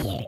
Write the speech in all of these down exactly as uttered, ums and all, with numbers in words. here.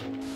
Thank you.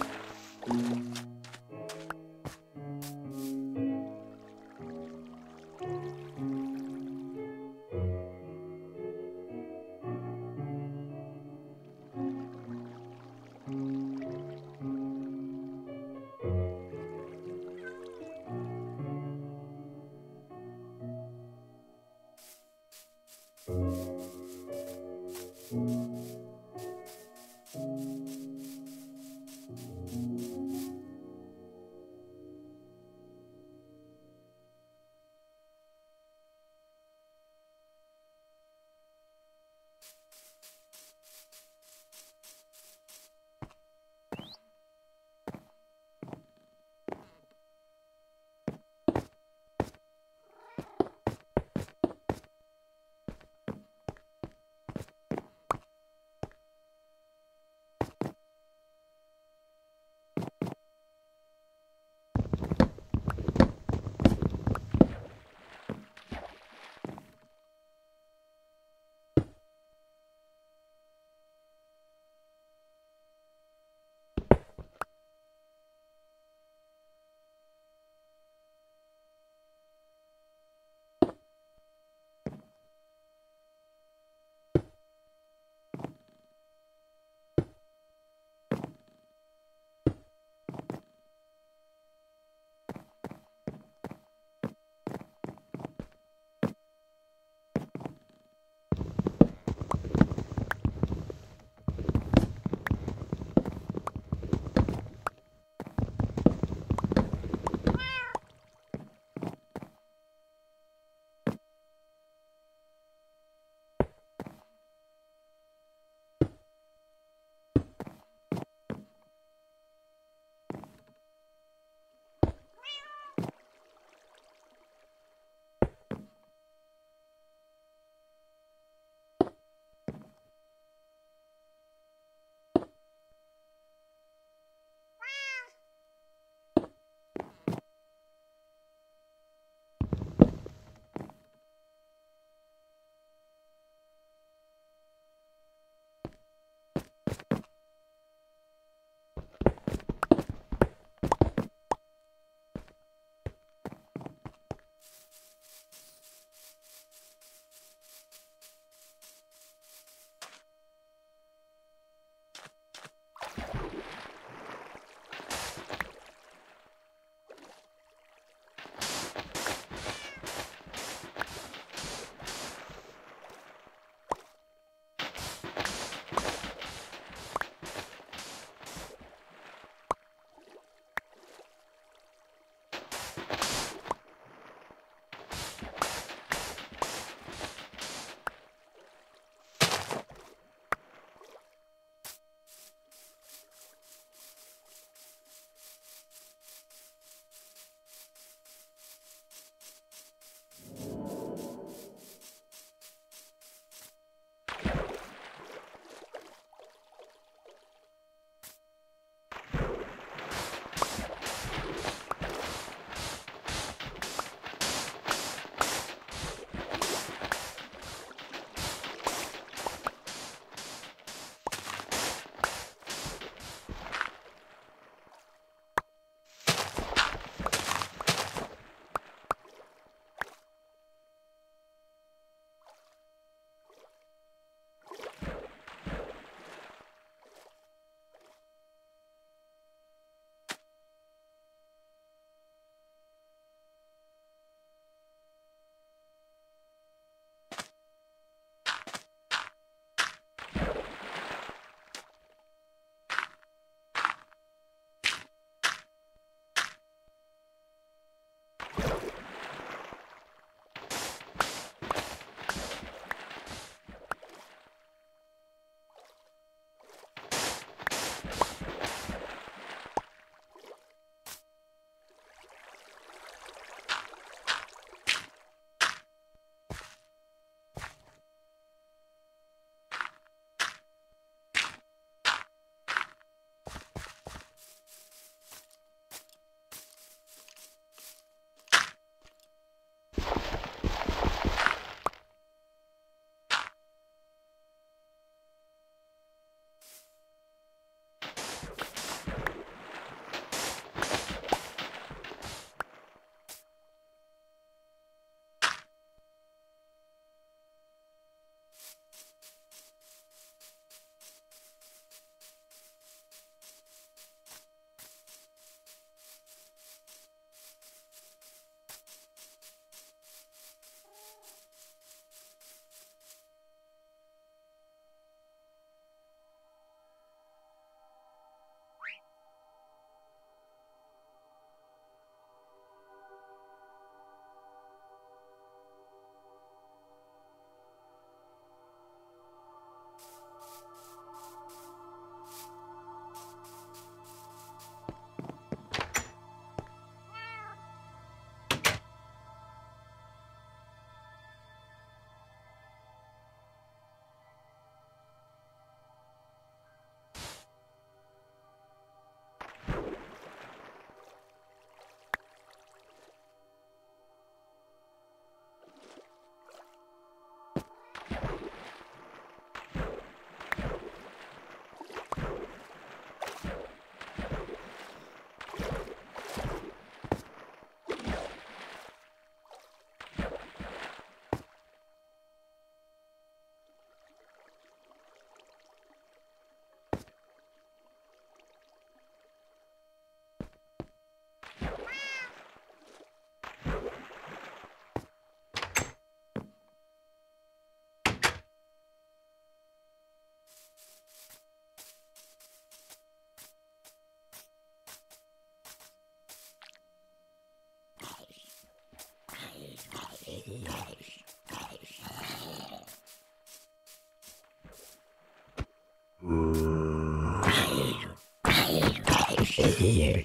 Here.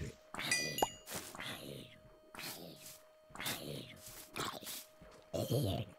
Here.